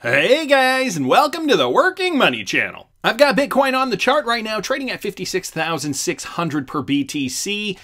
Hey guys, and welcome to the Working Money Channel. I've got Bitcoin on the chart right now, trading at 56,600 per BTC.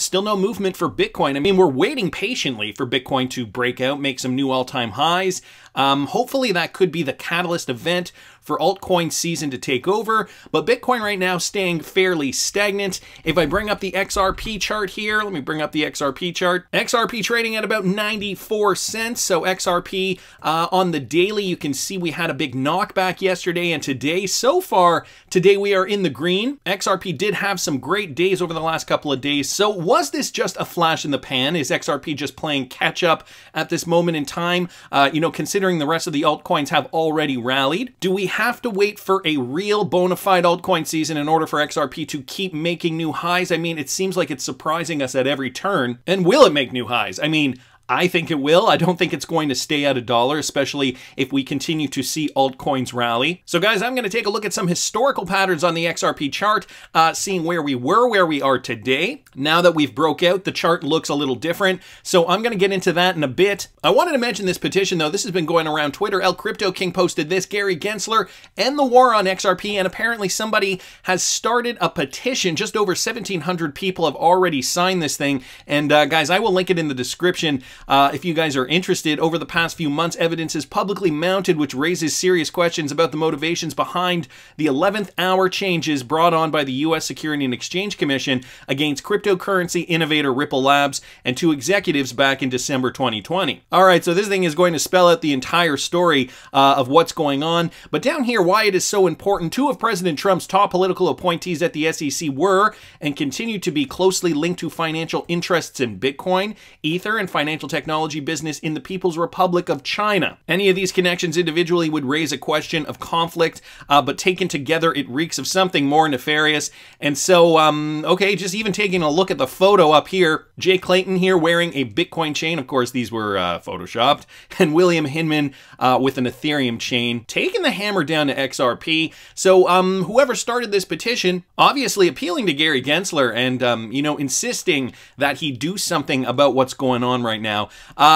Still no movement for Bitcoin. I mean, we're waiting patiently for Bitcoin to break out, make some new all-time highs. Hopefully that could be the catalyst event for altcoin season to take over, but Bitcoin right now staying fairly stagnant. If I bring up the XRP chart here, let me bring up the XRP chart. XRP trading at about 94 cents. So XRP on the daily, you can see we had a big knockback yesterday and today. So far today we are in the green. XRP did have some great days over the last couple of days. So was this just a flash in the pan? Is XRP just playing catch up at this moment in time? You know, considering the rest of the altcoins have already rallied, do we have to wait for a real bona fide altcoin season in order for XRP to keep making new highs? I mean, it seems like it's surprising us at every turn. And will it make new highs? I mean, I think it will. I don't think it's going to stay at $1, especially if we continue to see altcoins rally. So guys, I'm going to take a look at some historical patterns on the XRP chart, seeing where we were, where we are today. Now that we've broke out, the chart looks a little different. So I'm going to get into that in a bit. I wanted to mention this petition though. This has been going around Twitter. El Crypto King posted this, Gary Gensler, end the war on XRP. And apparently somebody has started a petition. Just over 1,700 people have already signed this thing. And guys, I will link it in the description. If you guys are interested. Over the past few months, evidence is publicly mounted which raises serious questions about the motivations behind the 11th hour changes brought on by the U.S. Securities and Exchange Commission against cryptocurrency innovator Ripple Labs and two executives back in December 2020. All right, so this thing is going to spell out the entire story of what's going on. But down here, why it is so important. Two of President Trump's top political appointees at the SEC were and continue to be closely linked to financial interests in Bitcoin, Ether, and financial technology business in the People's Republic of China. Any of these connections individually would raise a question of conflict, but taken together, it reeks of something more nefarious. And so, okay, just even taking a look at the photo up here, Jay Clayton here wearing a Bitcoin chain. Of course, these were photoshopped. And William Hinman with an Ethereum chain, taking the hammer down to XRP. So whoever started this petition, obviously appealing to Gary Gensler and, you know, insisting that he do something about what's going on right now.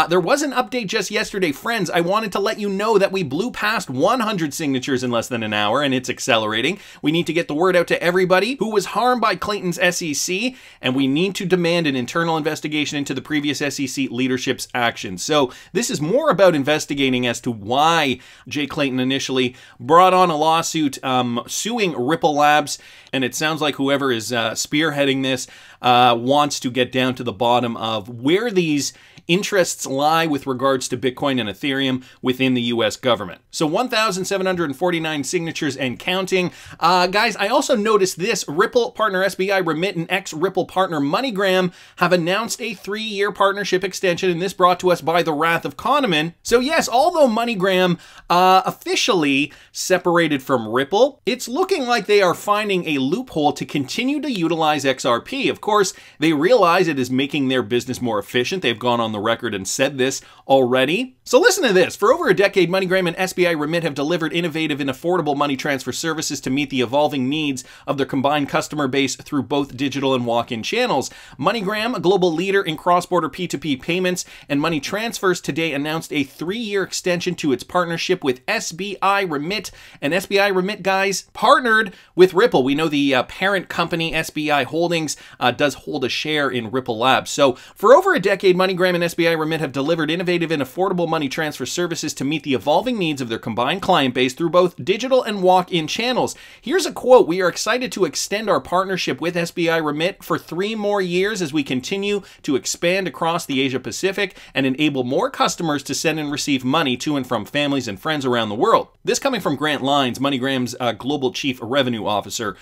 There was an update just yesterday. Friends, I wanted to let you know that we blew past 100 signatures in less than an hour, and it's accelerating. We need to get the word out to everybody who was harmed by Clayton's SEC, and we need to demand an internal investigation into the previous SEC leadership's actions. So this is more about investigating as to why Jay Clayton initially brought on a lawsuit suing Ripple Labs, and it sounds like whoever is spearheading this wants to get down to the bottom of where these interests lie with regards to Bitcoin and Ethereum within the U.S. government. So 1,749 signatures and counting. Guys, I also noticed this. Ripple partner SBI Remit and ex-Ripple partner MoneyGram have announced a 3-year partnership extension, and this brought to us by the Wrath of Kahneman. So yes, although MoneyGram officially separated from Ripple, it's looking like they are finding a loophole to continue to utilize XRP. Of course, they realize it is making their business more efficient. They've gone on the record and said this already. So listen to this. For over a decade, MoneyGram and SBI Remit have delivered innovative and affordable money transfer services to meet the evolving needs of their combined customer base through both digital and walk-in channels. MoneyGram, a global leader in cross-border P2P payments and money transfers, today announced a 3-year extension to its partnership with SBI Remit. And SBI Remit, guys, partnered with Ripple. We know the parent company, SBI Holdings, does hold a share in Ripple Labs. So for over a decade, MoneyGram and SBI Remit have delivered innovative and affordable money transfer services to meet the evolving needs of their combined client base through both digital and walk-in channels. Here's a quote. We are excited to extend our partnership with SBI Remit for 3 more years as we continue to expand across the Asia Pacific and enable more customers to send and receive money to and from families and friends around the world. This coming from Grant Lines, MoneyGram's global chief revenue officer.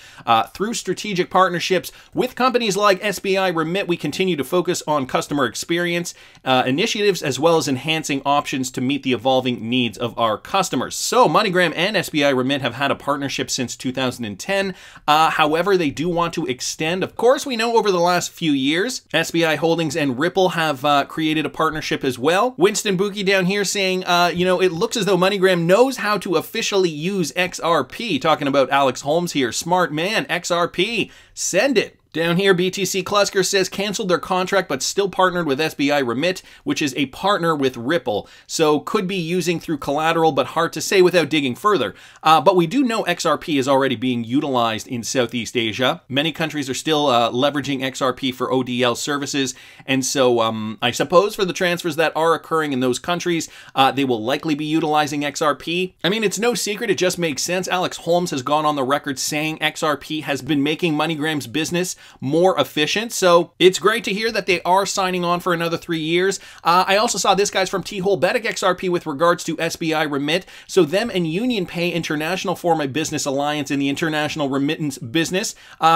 Through strategic partnerships with companies like SBI Remit, we continue to focus on customer experience initiatives, as well as enhancing options to meet the evolving needs of our customers. So MoneyGram and SBI Remit have had a partnership since 2010. However, they do want to extend. Of course, we know over the last few years, SBI Holdings and Ripple have created a partnership as well. Winston Buki down here saying, you know, it looks as though MoneyGram knows how to officially use XRP. Talking about Alex Holmes here. Smart man, XRP, send it. Down here, BTC Cluster says canceled their contract but still partnered with SBI Remit, which is a partner with Ripple. So could be using through collateral, but hard to say without digging further. But we do know XRP is already being utilized in Southeast Asia. Many countries are still leveraging XRP for ODL services. And so I suppose for the transfers that are occurring in those countries, they will likely be utilizing XRP. I mean, it's no secret. It just makes sense. Alex Holmes has gone on the record saying XRP has been making MoneyGram's business more efficient. So it's great to hear that they are signing on for another 3 years. I also saw this guy's from TeholBedictXRP with regards to SBI Remit. So them and Union Pay International form a business alliance in the international remittance business.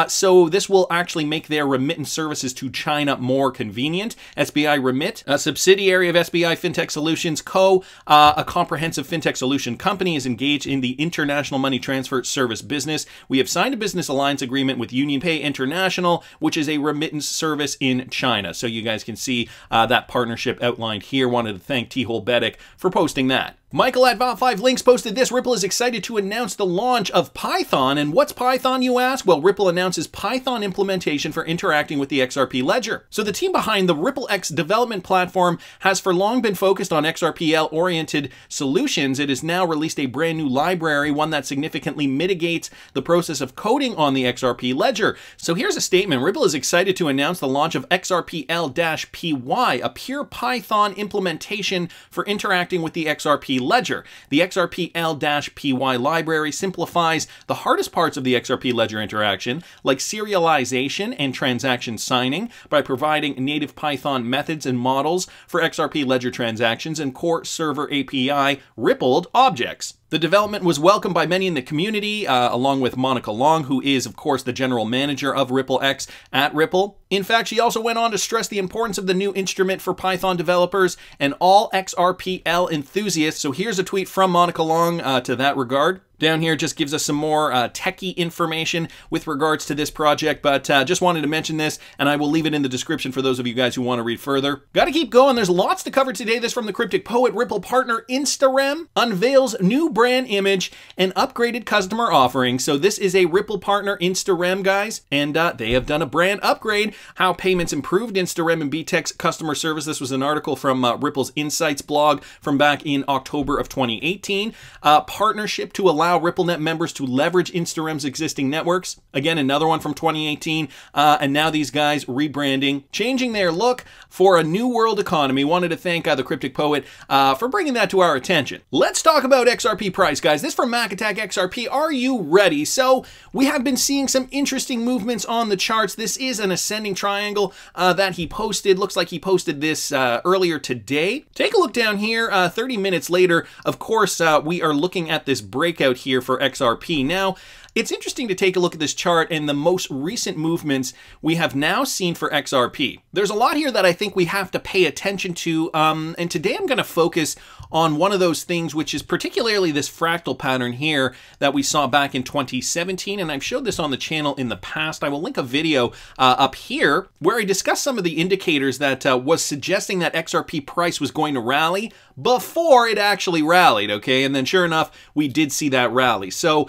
So this will actually make their remittance services to China more convenient. SBI Remit, a subsidiary of SBI FinTech Solutions Co., a comprehensive fintech solution company, is engaged in the international money transfer service business. We have signed a business alliance agreement with Union Pay International, which is a remittance service in China. So you guys can see that partnership outlined here. Wanted to thank TeholBedek for posting that. Michael at VOT5Links posted this. Ripple is excited to announce the launch of Python. And what's Python, you ask? Well, Ripple announces Python implementation for interacting with the XRP ledger. So the team behind the Ripple X development platform has for long been focused on XRPL-oriented solutions. It has now released a brand new library, one that significantly mitigates the process of coding on the XRP ledger. So here's a statement. Ripple is excited to announce the launch of XRPL-PY, a pure Python implementation for interacting with the XRP ledger. The XRPL-PY library simplifies the hardest parts of the XRP ledger interaction, like serialization and transaction signing, by providing native Python methods and models for XRP ledger transactions and core server API rippled objects. The development was welcomed by many in the community, along with Monica Long, who is, of course, the general manager of Ripple X at Ripple. In fact, she also went on to stress the importance of the new instrument for Python developers and all XRPL enthusiasts. So here's a tweet from Monica Long to that regard. Down here just gives us some more techie information with regards to this project, but just wanted to mention this, and I will leave it in the description for those of you guys who want to read further. Gotta keep going. There's lots to cover today. This from the Cryptic Poet. Ripple partner Instarem unveils new brand image and upgraded customer offering. So this is a Ripple partner Instarem, guys, and they have done a brand upgrade. How payments improved Instarem and BTech's customer service. This was an article from Ripple's Insights blog from back in October of 2018. Partnership to allow RippleNet members to leverage Instarem's existing networks. Again, another one from 2018. And now these guys rebranding, changing their look for a new world economy. Wanted to thank the Cryptic Poet for bringing that to our attention. Let's talk about XRP price, guys. This from Mac Attack XRP. Are you ready? So we have been seeing some interesting movements on the charts. This is an ascending triangle that he posted. Looks like he posted this earlier today. Take a look down here. 30 minutes later, of course, we are looking at this breakout here for XRP. Now, it's interesting to take a look at this chart and the most recent movements we have now seen for XRP. There's a lot here that I think we have to pay attention to, and today I'm going to focus on one of those things, which is particularly this fractal pattern here that we saw back in 2017, and I've showed this on the channel in the past. I will link a video up here where I discuss some of the indicators that was suggesting that XRP price was going to rally before it actually rallied, okay? And then sure enough, we did see that rally. So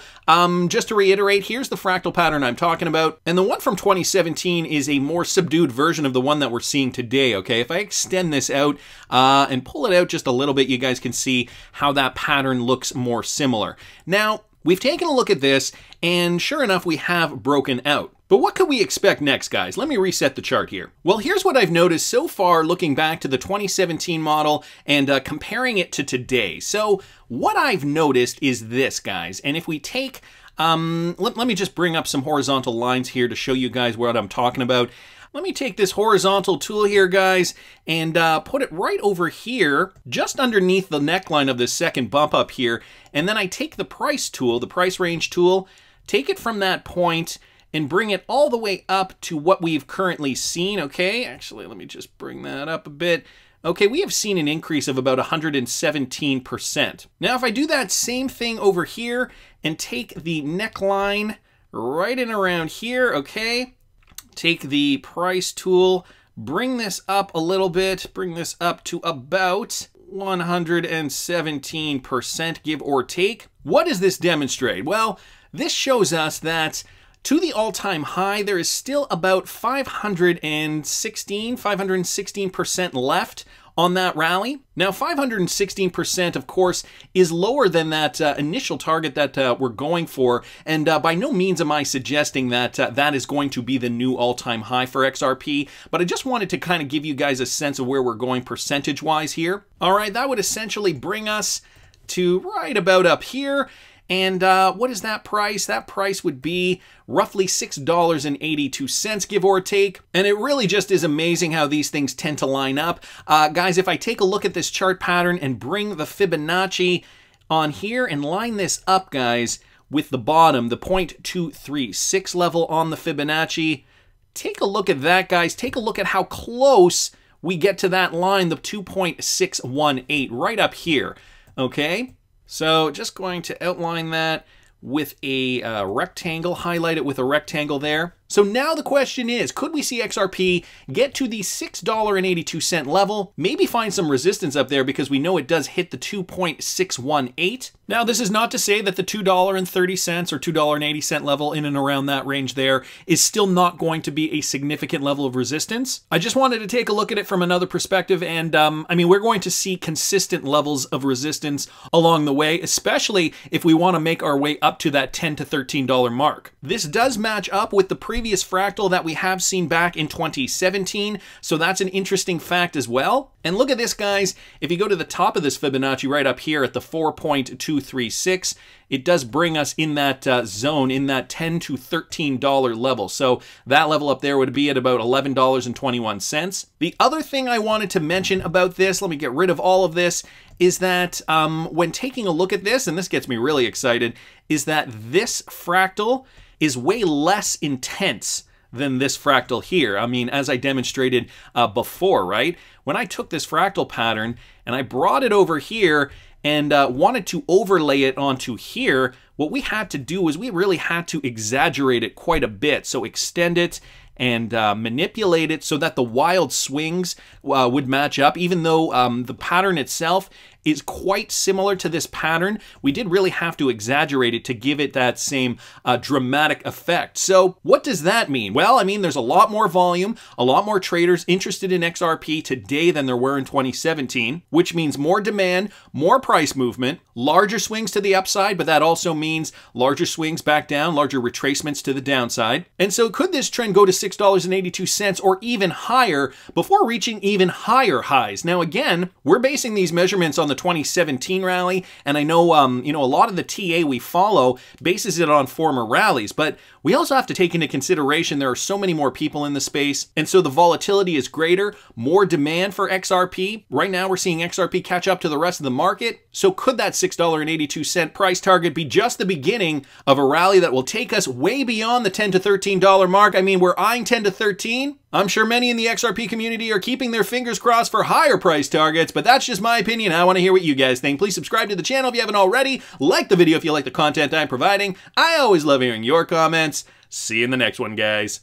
just to reiterate, here's the fractal pattern I'm talking about. And the one from 2017 is a more subdued version of the one that we're seeing today, okay? If I extend this out and pull it out just a little bit, you guys can see how that pattern looks more similar. Now, we've taken a look at this, and sure enough, we have broken out. But what could we expect next, guys? Let me reset the chart here. Well, here's what I've noticed so far looking back to the 2017 model and comparing it to today. So what I've noticed is this, guys. And if we take, let me just bring up some horizontal lines here to show you guys what I'm talking about. Let me take this horizontal tool here, guys, and put it right over here, just underneath the neckline of this second bump up here. And then I take the price tool, the price range tool, take it from that point and bring it all the way up to what we've currently seen, okay? Actually, let me just bring that up a bit. Okay, we have seen an increase of about 117%. Now, if I do that same thing over here and take the neckline right in around here, okay? Take the price tool, bring this up a little bit, bring this up to about 117%, give or take. What does this demonstrate? Well, this shows us that to the all-time high. There is still about 516% left on that rally. Now, 516%, of course, is lower than that initial target that we're going for, and by no means am I suggesting that that is going to be the new all-time high for XRP, but I just wanted to kind of give you guys a sense of where we're going percentage-wise here. All right, that would essentially bring us to right about up here. And what is that price? That price would be roughly $6.82, give or take. And it really just is amazing how these things tend to line up. Guys, if I take a look at this chart pattern and bring the Fibonacci on here and line this up, guys, with the bottom, the 0.236 level on the Fibonacci, take a look at that, guys. Take a look at how close we get to that line, the 2.618, right up here, okay? So just going to outline that with a rectangle, highlight it with a rectangle there. So now the question is, could we see XRP get to the $6.82 level? Maybe find some resistance up there because we know it does hit the 2.618. Now, this is not to say that the $2.30 or $2.80 level in and around that range there is still not going to be a significant level of resistance. I just wanted to take a look at it from another perspective. And I mean, we're going to see consistent levels of resistance along the way, especially if we want to make our way up to that $10 to $13 mark. This does match up with the previous fractal that we have seen back in 2017. So that's an interesting fact as well. And look at this, guys. If you go to the top of this Fibonacci right up here at the 4.236, it does bring us in that zone, in that $10 to $13 level. So that level up there would be at about $11.21. The other thing I wanted to mention about this, let me get rid of all of this, is that when taking a look at this, and this gets me really excited, is that this fractal is way less intense than this fractal here. I mean, as I demonstrated before, right? When I took this fractal pattern and I brought it over here and wanted to overlay it onto here, what we had to do was we really had to exaggerate it quite a bit. So extend it and manipulate it so that the wild swings would match up, even though the pattern itself is quite similar to this pattern. We did really have to exaggerate it to give it that same dramatic effect. So what does that mean? Well, I mean, there's a lot more volume, a lot more traders interested in XRP today than there were in 2017, which means more demand, more price movement, larger swings to the upside, but that also means larger swings back down, larger retracements to the downside. And so could this trend go to $6.82 or even higher before reaching even higher highs? Now, again, we're basing these measurements on the 2017 rally, and I know you know, a lot of the TA we follow bases it on former rallies, but we also have to take into consideration there are so many more people in the space, and so the volatility is greater, more demand for XRP. Right now we're seeing XRP catch up to the rest of the market, so could that $6.82 price target be just the beginning of a rally that will take us way beyond the $10 to $13 mark? I mean, we're eyeing $10 to $13. I'm sure many in the XRP community are keeping their fingers crossed for higher price targets, but that's just my opinion. I want to hear what you guys think. Please subscribe to the channel if you haven't already. Like the video if you like the content I'm providing. I always love hearing your comments. See you in the next one, guys.